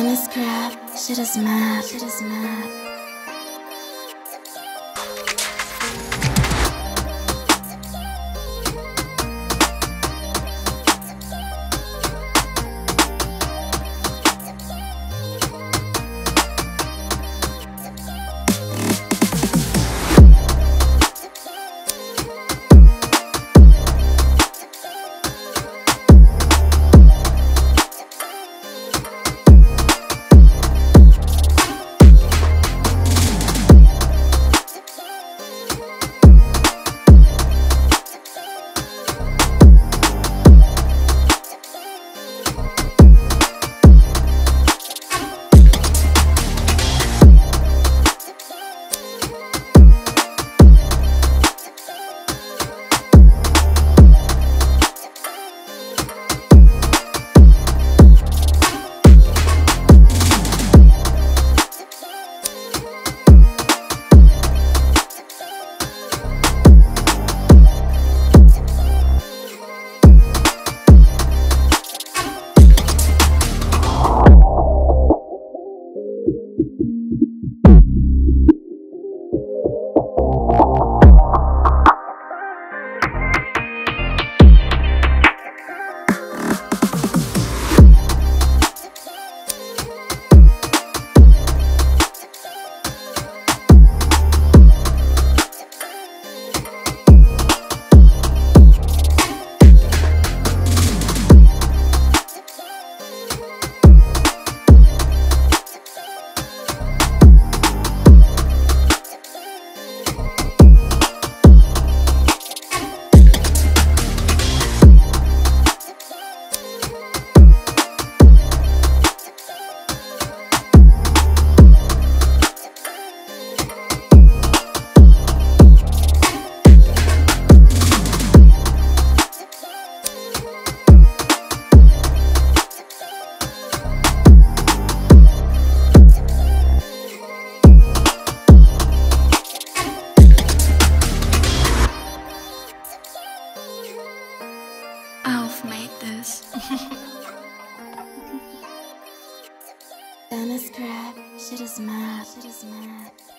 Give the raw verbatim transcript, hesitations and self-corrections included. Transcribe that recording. Beneskrap, shit is mad, shit is mad. Made this. Beneskrap, shit is mad, shit is mad.